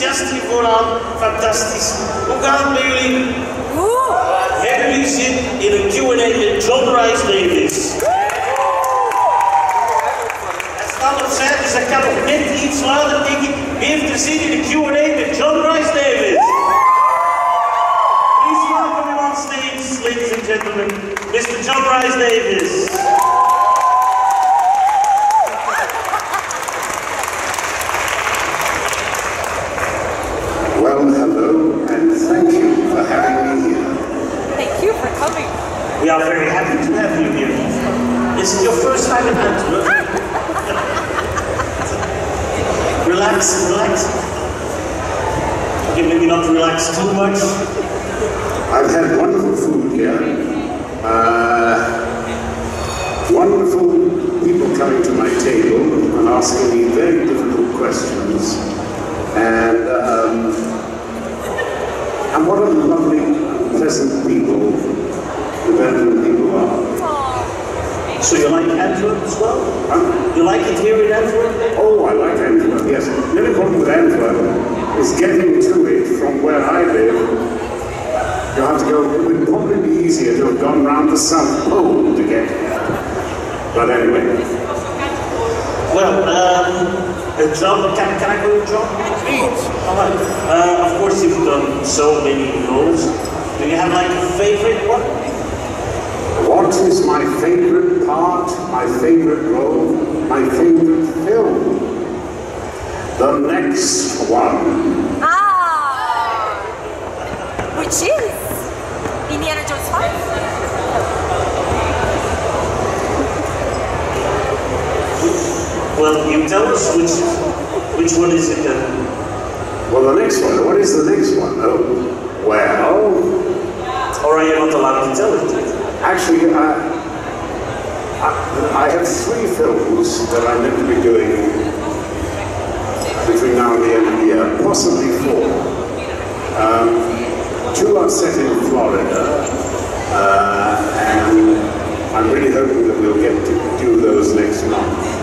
just voilà, fantastisme. Hoe gaat het met jullie? Hebben jullie zin in een Q&A met John Rhys-Davies? Hij staat opzij, dus hij kan nog net iets later, denk ik. Wie heeft er zin in een Q&A met John Rhys-Davies? Please welcome him on stage, ladies and gentlemen, Mr. John Rhys-Davies. We are very happy to have you here. This is your first time in Antwerp. Relax, relax. Okay, maybe not relax too much. I've had wonderful food here. Wonderful people coming to my table and asking me very difficult questions. And what a lovely, pleasant people. People are. So you like Antwerp as well? You like it here in Antwerp? Oh, I like Antwerp, yes. The only problem with Antwerp is getting to it from where I live. You'll have to go, it would probably be easier to have gone round the South Pole to get here. But anyway. Well, John, can I go to John? Please. Of course, you've done so many roles. Do you have like a favorite one? What is my favorite part, my favorite role, my favorite film? The next one. Ah! Which is? Indiana Jones 5? Well, you tell us which one is it then? Well, the next one. What is the next one? Oh, well... Or are you not allowed to tell it? Actually, I have three films that I'm going to be doing between now and the end of the year, possibly four. Two are set in Florida, and I'm really hoping that we'll get to do those next month.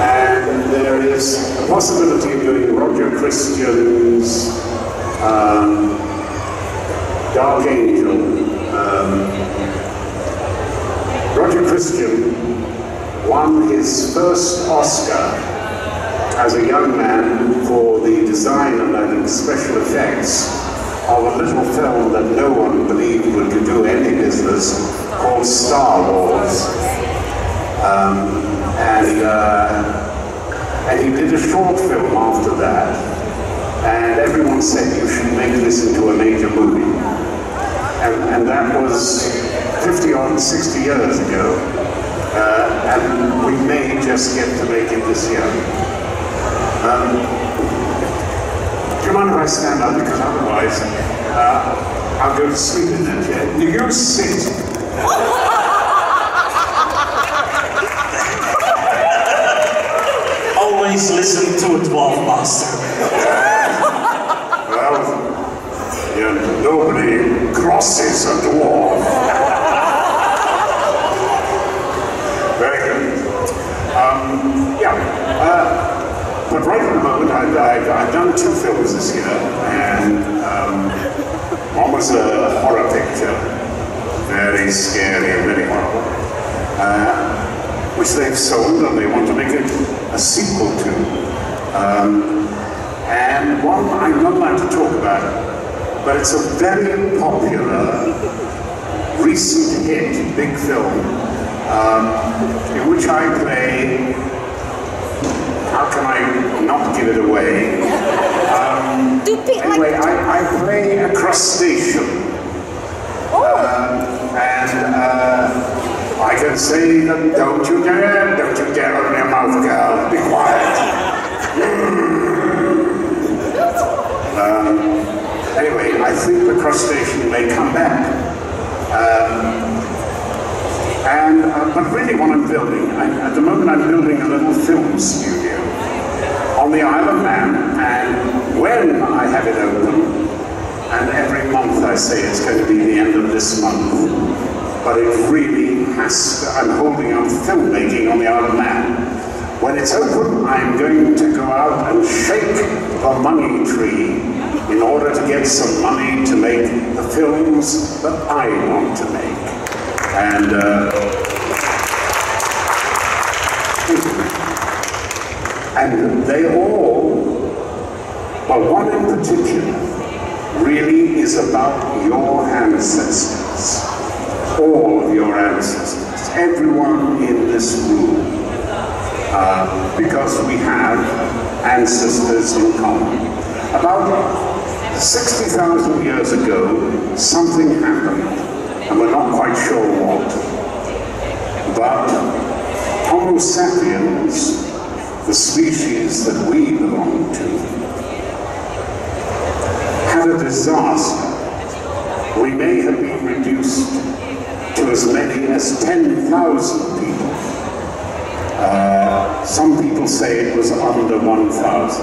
And there is a possibility of doing Roger Christian's Archangel. Roger Christian won his first Oscar as a young man for the design and I think special effects of a little film that no one believed would do any business called Star Wars. And he did a short film after that, and everyone said you should make this into a major movie. And that was 50 or 60 years ago, and we may just get to make it this year. Do you mind if I stand up? Because otherwise, I'll go to sleep in that chair. You sit. Always listen to a dwarf master. Well, you know, nobody crosses a dwarf. Very good. But right at the moment, I've done two films this year, and one was a horror picture, very scary and very horrible, which they've sold and they want to make a sequel to. And one I'm not allowed to talk about. But it's a very popular, recent hit, big film, in which I play, how can I not give it away? Anyway, I play a crustacean. And I can say that, don't you dare open your mouth, girl, be quiet. Anyway, I think the crustacean may come back. But really what I'm building, at the moment I'm building a little film studio on the Isle of Man, and when I have it open, and every month I say it's going to be the end of this month, but it really has to, I'm holding up filmmaking on the Isle of Man. When it's open, I'm going to go out and shake the money tree in order to get some money to make the films that I want to make. And and they all, but one in particular, really is about your ancestors. All of your ancestors, everyone in this room, because we have ancestors in common. About 60,000 years ago, something happened, and we're not quite sure what. But Homo sapiens, the species that we belong to, had a disaster. We may have been reduced to as many as 10,000 people. Some people say it was under 1,000.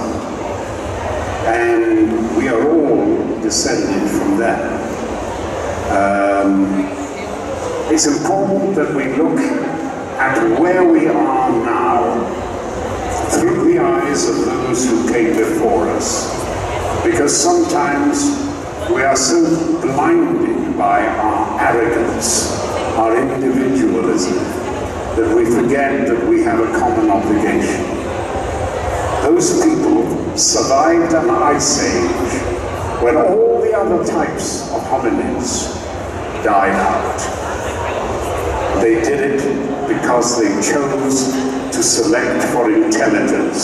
And we are all descended from that. It's important that we look at where we are now through the eyes of those who came before us. Because sometimes we are so blinded by our arrogance, our individualism, that we forget that we have a common obligation. Those people survived an ice age when all the other types of hominids died out. They did it because they chose to select for intelligence.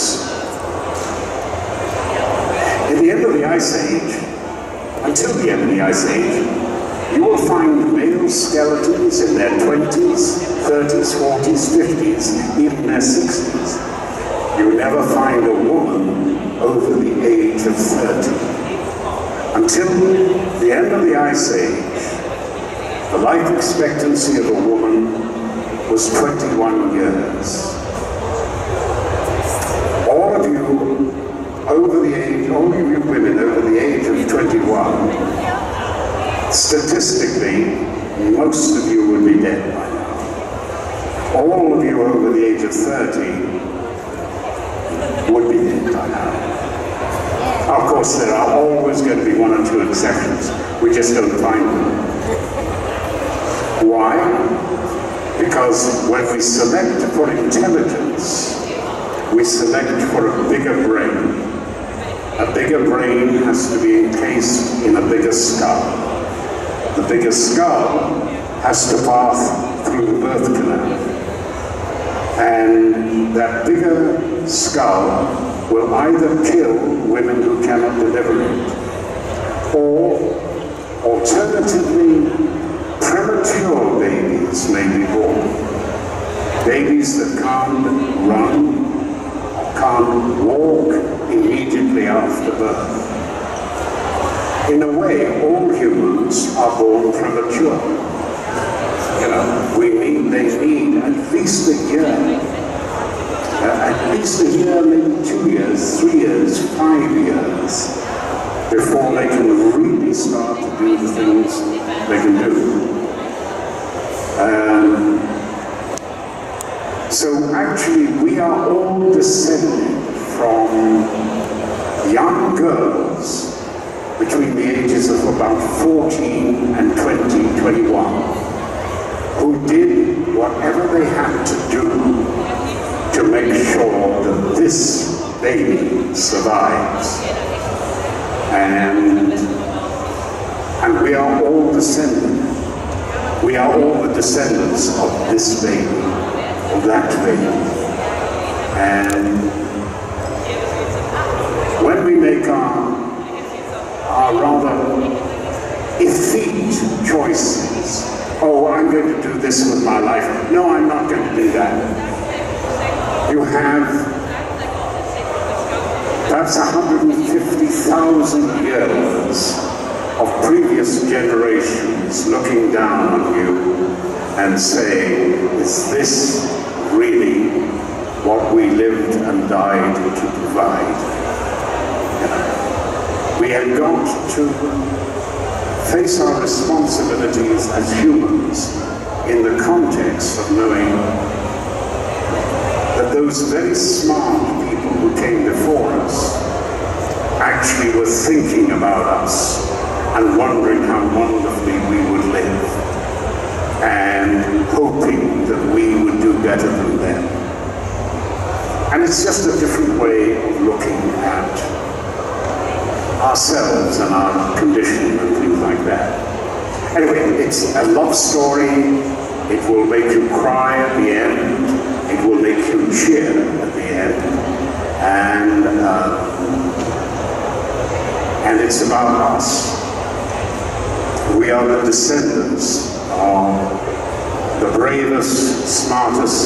At the end of the ice age, until the end of the ice age, you will find male skeletons in their 20s, 30s, 40s, 50s, even their 60s. You never find a woman over the age of 30. Until the end of the Ice Age, the life expectancy of a woman was 21 years. All of you over the age, all of you women over the age of 21, statistically, most of you would be dead by now. All of you over the age of 30 would be dead by now. Of course, there are always going to be one or two exceptions. We just don't find them. Why? Because when we select for intelligence, we select for a bigger brain. A bigger brain has to be encased in a bigger skull. The bigger skull has to pass through the birth canal. And that bigger skull will either kill women who cannot deliver it, or alternatively, premature babies may be born. Babies that can't run, or can't walk immediately after birth. In a way, all humans are born premature. You know, they need at least a year, maybe 2 years, 3 years, 5 years, before they can really start to do the things they can do. So actually we are all descended from young girls between the ages of about 14 and 20, 21. Who did whatever they had to do to make sure that this baby survives. And we are all descendants. We are all the descendants of this baby, of that baby. And when we make our rather effete choices, oh, I'm going to do this with my life. No, I'm not going to do that. You have perhaps 150,000 years of previous generations looking down on you and saying, is this really what we lived and died to provide? We have got to face our responsibilities as humans in the context of knowing that those very smart people who came before us actually were thinking about us and wondering how wonderfully we would live and hoping that we would do better than them. And it's just a different way of looking at ourselves and our condition and things like that. Anyway, it's a love story. It will make you cry at the end. It will make you cheer at the end. And it's about us. We are the descendants of the bravest, smartest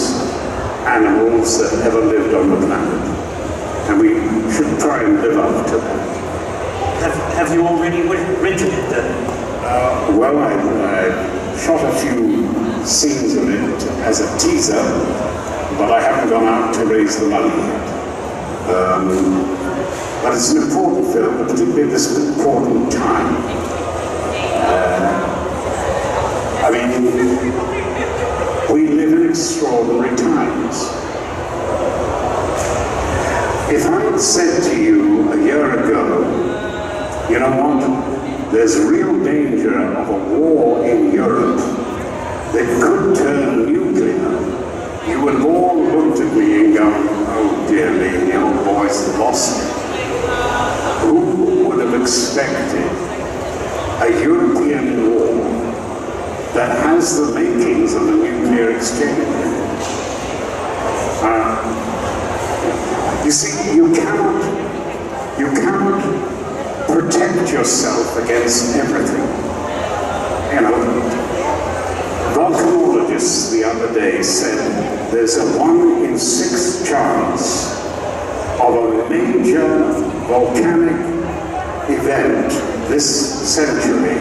animals that ever lived on the planet. And we should try and live up to that. Have you already written it then? Well, I shot a few scenes of it as a teaser, but I haven't gone out to raise the money yet. But it's an important film, particularly at this important time. I mean, we live in extraordinary times. If I had said to you a year ago, you know what, there's real danger of a war in Europe that could turn nuclear, you would have all looked at me and gone, oh dear me, the old boy's lost it. Who would have expected a European war that has the makings of a nuclear exchange? You see, you cannot protect yourself against everything. You know, volcanologists the other day said there's a 1 in 6 chance of a major volcanic event this century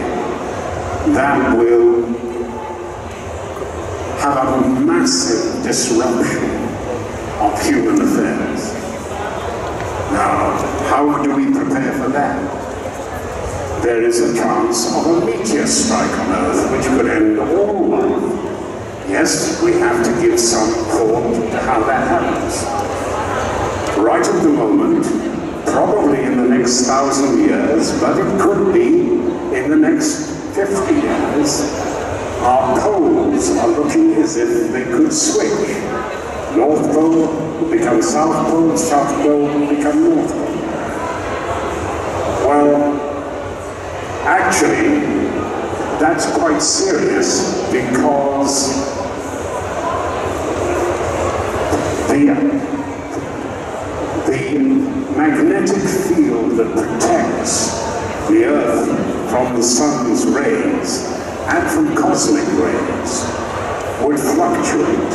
that will have a massive disruption of human affairs. Now, how do we prepare for that? There is a chance of a meteor strike on Earth which could end all life. Yes, we have to give some thought to how that happens. Right at the moment, probably in the next 1,000 years, but it could be in the next 50 years, our poles are looking as if they could switch. North Pole will become South Pole, South Pole will become North Pole. Well, actually, that's quite serious because the magnetic field that protects the Earth from the sun's rays and from cosmic rays would fluctuate,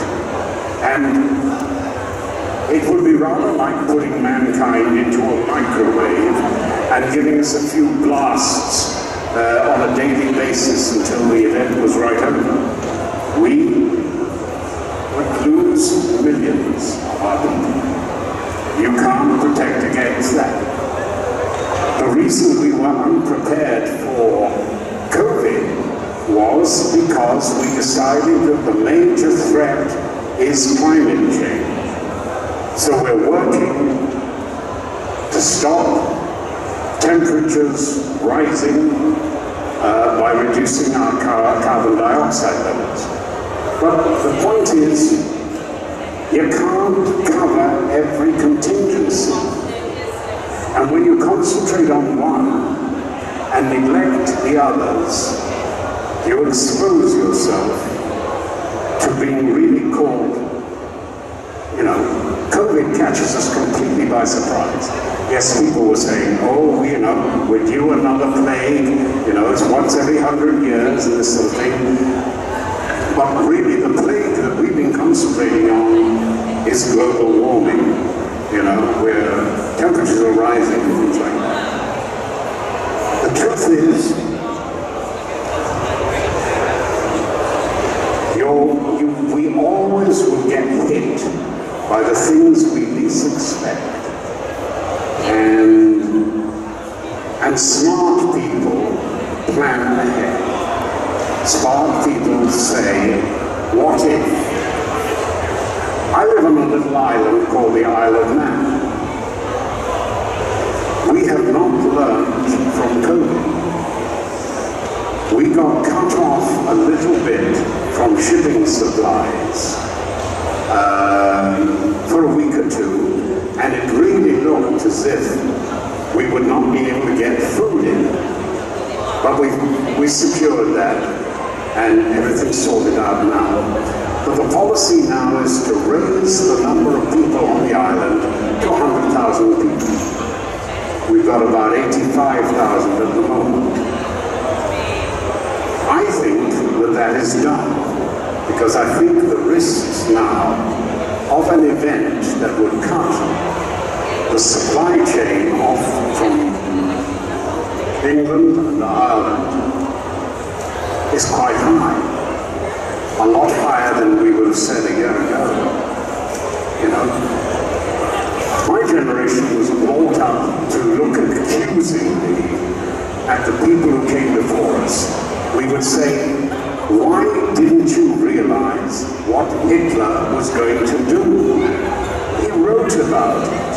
and it would be rather like putting mankind into a microwave and giving us a few blasts on a daily basis until the event was right over. We would lose millions of our people. You can't protect against that. The reason we were unprepared for COVID was because we decided that the major threat is climate change. So we're working to stop temperatures rising by reducing our carbon dioxide levels. But the point is, you can't cover every contingency. And when you concentrate on one and neglect the others, you expose yourself to being really called, you know, COVID catches us completely by surprise. Yes, people were saying, oh, you know, we're due another plague, you know, it's once every 100 years and this sort of thing. But really the plague that we've been concentrating on is global warming, you know, where temperatures are rising and things like that. The truth is, we always will get hit by the things we least expect. And smart people plan ahead. Smart people say, what if? I I live on a little island called the Isle of Man. We have not learned from COVID. We got cut off a little bit from shipping supplies for a week or two, and it really looked as if we would not be able to get food in. But we secured that, and everything's sorted out now. But the policy now is to raise the number of people on the island to 100,000 people. We've got about 85,000 at the moment. I think that that is done, because I think the risks now of an event that would cut the supply chain off from England and Ireland is quite high. A lot higher than we would have said a year ago. You know, my generation was brought up to look accusingly at the people who came before us. We would say, why didn't you realize what Hitler was going to do? He wrote about it.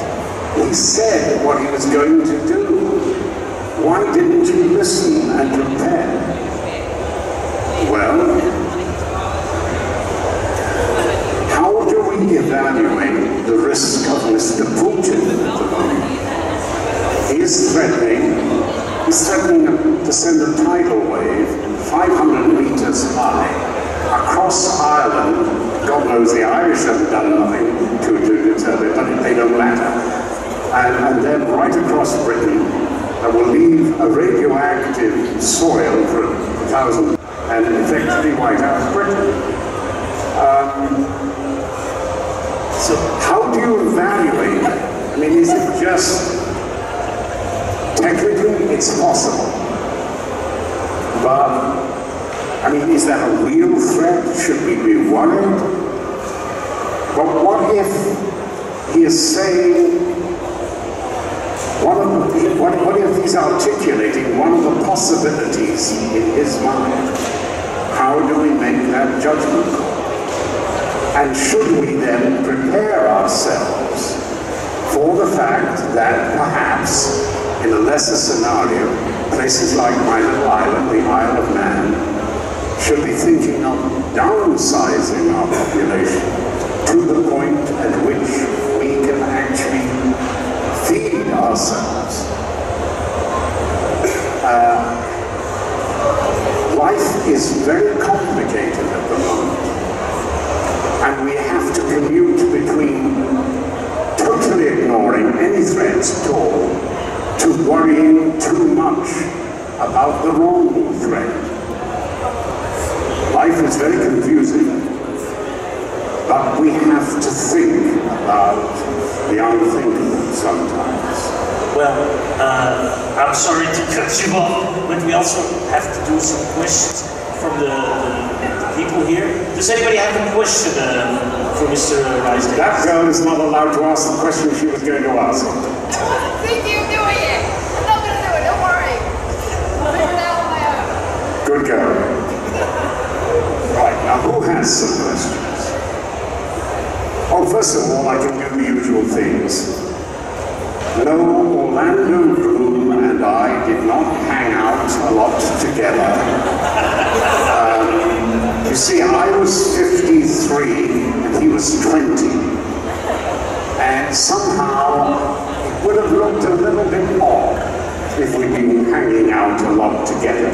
He said what he was going to do. Why didn't you listen and prepare? Well, evaluate the risk of Mr. Putin. He's threatening to send a tidal wave 500 meters high across Ireland. God knows the Irish have done nothing to deter it, but they don't matter. And then right across Britain, that will leave a radioactive soil for 1,000 and effectively wipe out Britain. So how do you evaluate? I mean, is it just technically it's possible? But I mean, is that a real threat? Should we be worried? But what if he is saying what if he's articulating one of the possibilities in his mind? How do we make that judgment call? And should we then prepare ourselves for the fact that perhaps, in a lesser scenario, places like my little island, the Isle of Man, should be thinking of downsizing our population to the point at which we can actually feed ourselves. Life is very complicated at the moment. And we have to commute between totally ignoring any threats at all to worrying too much about the wrong threat. Life is very confusing, but we have to think about the unthinkable sometimes. Well, I'm sorry to cut you off, but we also have to do some questions from the people here. Does anybody have a question for Mr. Rhys-Davies? That girl is not allowed to ask the question she was going to ask. I think you're doing it. I'm not going to do it, don't worry. I'll do it out on my own. Good girl. Right, now who has some questions? Oh, first of all, I can do the usual things. No, Orlando Bloom and I did not hang out a lot together. You see, I was 53 and he was 20. And somehow it would have looked a little bit odd if we'd been hanging out a lot together.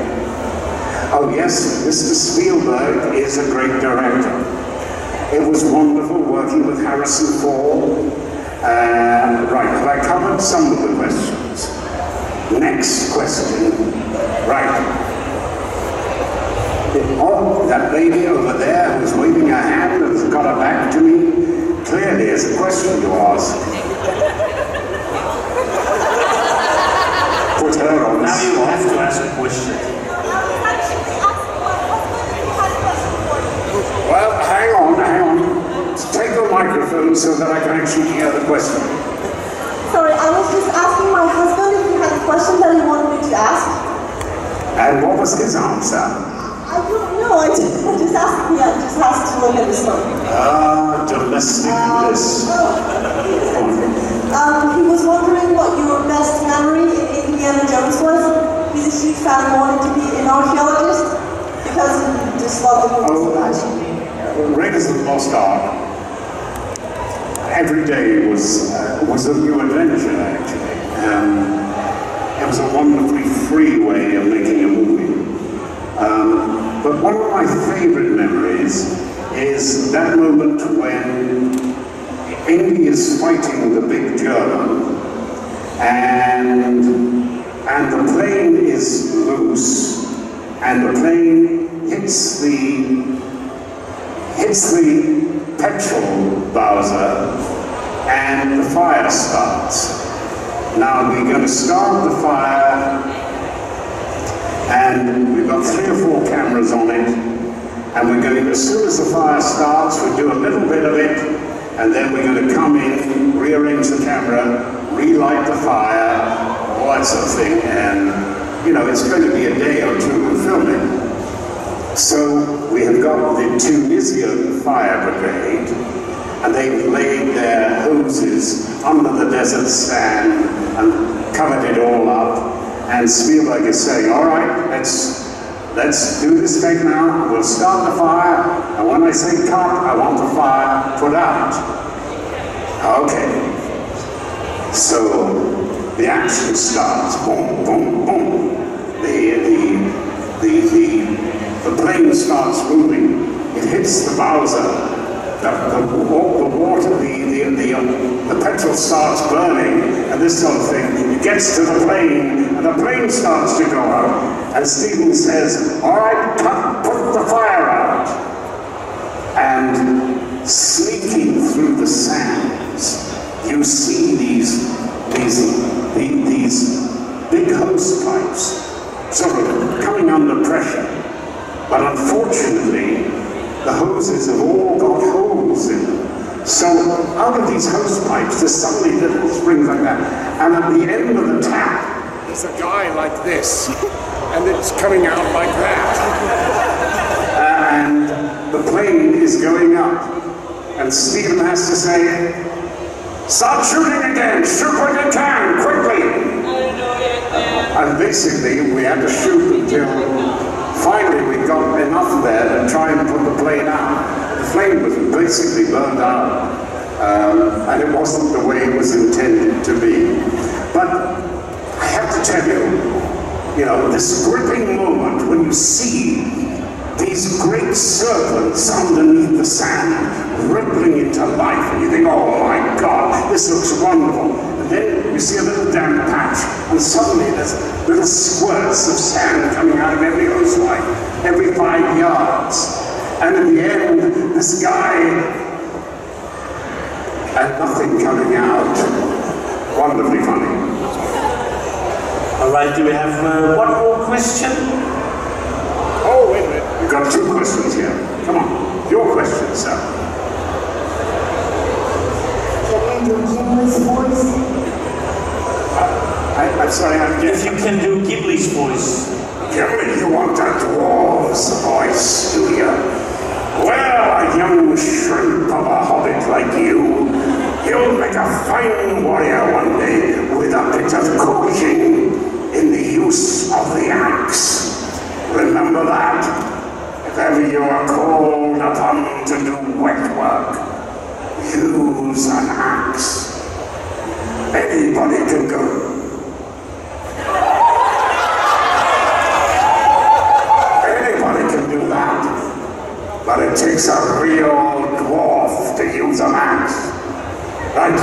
Oh yes, Mr. Spielberg is a great director. It was wonderful working with Harrison Ford. Right, have I covered some of the questions? Next question. Right. Oh, that lady over there who's waving her hand and has got her back to me, clearly is a question to ask. Put her on the spot. Now you have to ask a question. Well, hang on. Take the microphone so that I can actually hear the question. Sorry, I was just asking my husband if he had a question that he wanted me to ask. And what was his answer? I don't know. point. Just ask me, I just asked to look at this one. Ah, domestic bliss. He was wondering what your best memory in Indiana Jones was. He's a huge fan and wanted to be an archaeologist because he just loved the movies so much. Raiders of the Lost Ark. Every day was a new adventure, actually. It was a wonderfully free way of making a movie. But one of my favorite memories is that moment when Indy is fighting the big German, and the plane is loose, and the plane hits the petrol bowser, and the fire starts. Now we're going to start the fire, and we've got 3 or 4 cameras on it, and we're going to, as soon as the fire starts, we do a little bit of it, and then we're going to come in, rearrange the camera, relight the fire, all that sort of thing, and you know, it's going to be a day or two of filming. So we have got the Tunisian fire brigade, and they've laid their hoses under the desert sand and covered it all up. And Spielberg is saying, all right, let's do this take now. We'll start the fire, and when I say cut, I want the fire put out. Okay. So the action starts. Boom, boom, boom. The plane starts moving. It hits the bowser. The petrol starts burning, and this sort of thing. It gets to the plane, and the plane starts to go out. And Steven says, "All right, put the fire out." And sneaking through the sands, you see these big hose pipes sort of coming under pressure. But unfortunately, the hoses have all got holes in them. So out of these hose pipes, there's suddenly little springs like that. And at the end of the tap, there's a guy like this, and it's coming out like that. And the plane is going up. And Stephen has to say, "Start shooting again, shoot what you can, quickly." And basically, we had to shoot until finally, we got enough there to try and put the plane out. The plane was basically burned out, and it wasn't the way it was intended to be. But I have to tell you, you know, this gripping moment when you see these great serpents underneath the sand, rippling into life, and you think, oh my God, this looks wonderful. And then you see a little damp patch, and suddenly there's little squirts of sand coming out of every hose pipe, every 5 yards. And in the end, this guy, and nothing coming out. Wonderfully funny. All right, do we have one more question? Oh, wait a minute. We've got 2 questions here. Come on, your question, sir. Can we do Ghibli's voice? I'm sorry, I'm getting... If you can do Ghibli's voice. Ghibli, you want that dwarf's voice, do you? Well, a young shrimp of a hobbit like you, you'll make a fine warrior one day with a bit of coaching in the use of the axe. Remember that, if ever you are called upon to do wet work, use an axe. Anybody can go. Anybody can do that, but it takes a real dwarf to use an axe. Right,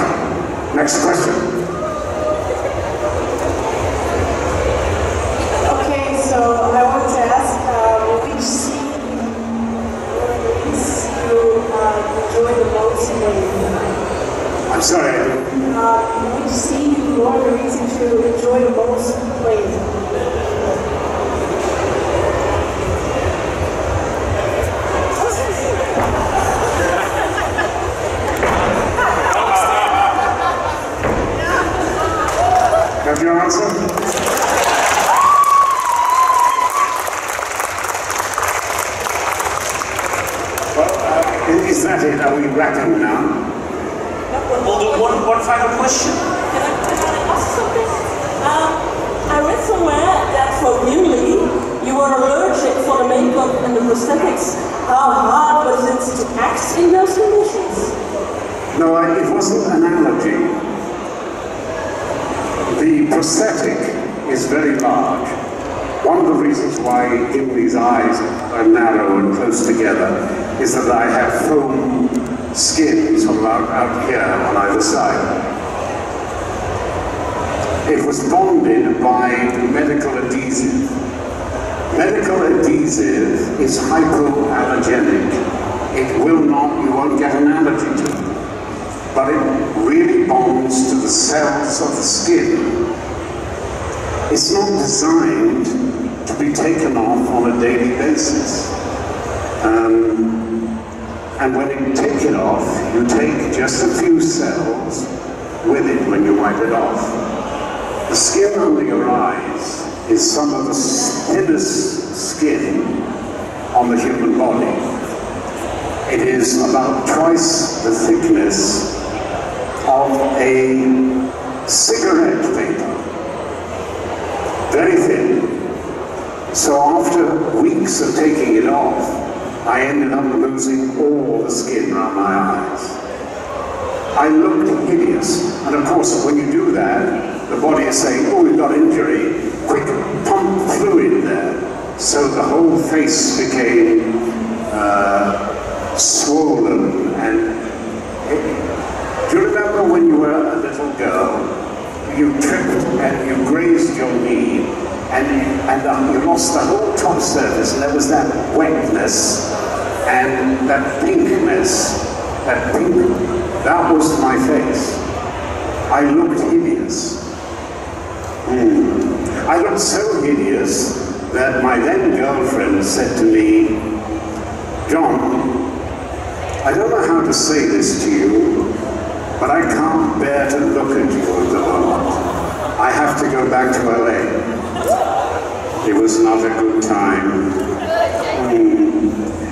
next question. I'm sorry. Which scene you want the reason to enjoy the most playing? Have your answer? excited that we wrapped up now. One final question. Can I ask something? I read somewhere that for Ghibli, you were allergic for the makeup and the prosthetics. How hard was it to act in those conditions? No, it wasn't an allergy. The prosthetic is very large. One of the reasons why Ghibli's eyes are narrow and close together is that I have foam skins from out here on either side. It was bonded by medical adhesive. Medical adhesive is hypoallergenic. It will not, you won't get an allergy to it. But it really bonds to the cells of the skin. It's not designed to be taken off on a daily basis. And when you take it off, you take just a few cells with it when you wipe it off. The skin under your eyes is some of the thinnest skin on the human body. It is about twice the thickness of a cigarette vapor. Very thin. So after weeks of taking it off, I ended up losing all the skin around my eyes. I looked hideous, and of course when you do that, the body is saying, oh, we've got injury, quick, pump fluid there. So the whole face became swollen. And do you remember when you were a little girl, you tripped and you grazed your knee, and you lost the whole top surface, and there was that wetness and that pinkness, that was my face. I looked hideous. I looked so hideous that my then girlfriend said to me, John, I don't know how to say this to you, but I can't bear to look at you at the moment. I have to go back to LA. It was not a good time.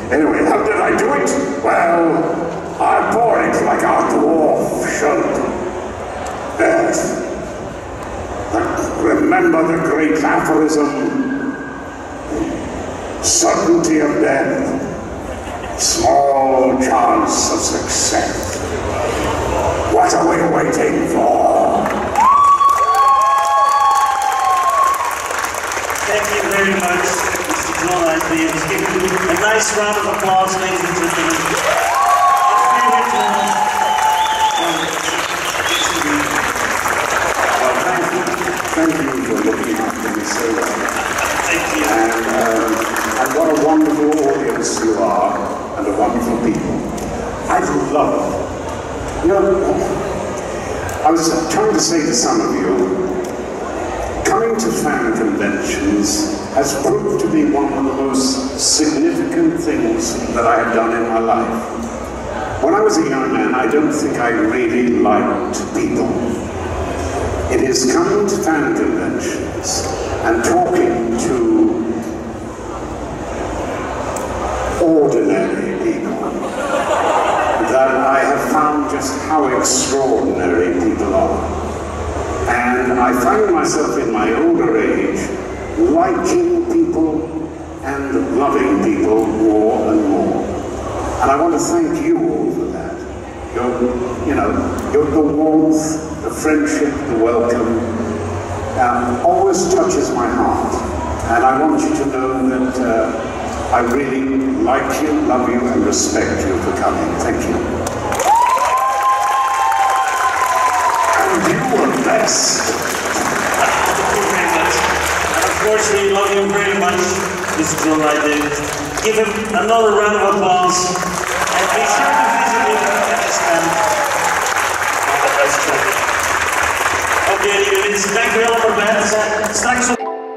Anyway, how did I do it? Well, I bore it like a dwarf should. Remember the great aphorism, certainty of death, small chance of success. What are we waiting for? Thank you very much, Mr. John Rhys-Davies. Give him a nice round of applause, ladies and gentlemen. Thank you for looking after me so well. Thank you. And what a wonderful audience you are, and a wonderful people. I love it. You know, I was trying to say to some of you, coming to fan conventions has proved to be one of the most significant things that I have done in my life. When I was a young man, I don't think I really liked people. It is coming to fan conventions and talking to ordinary people that I have found just how extraordinary people are. And I found myself in my older age liking people and loving people more and more. And I want to thank you all for that. The warmth, the friendship, the welcome, always touches my heart. And I want you to know that I really like you, love you, and respect you for coming. Thank you. Yes. Thank you very much. And of course, we love you very much, Mr. John Rhys-Davies. Give him another round of applause. And be sure to visit him at the stand. Oké, lieve mensen, dank u wel voor het zijn. Straks op.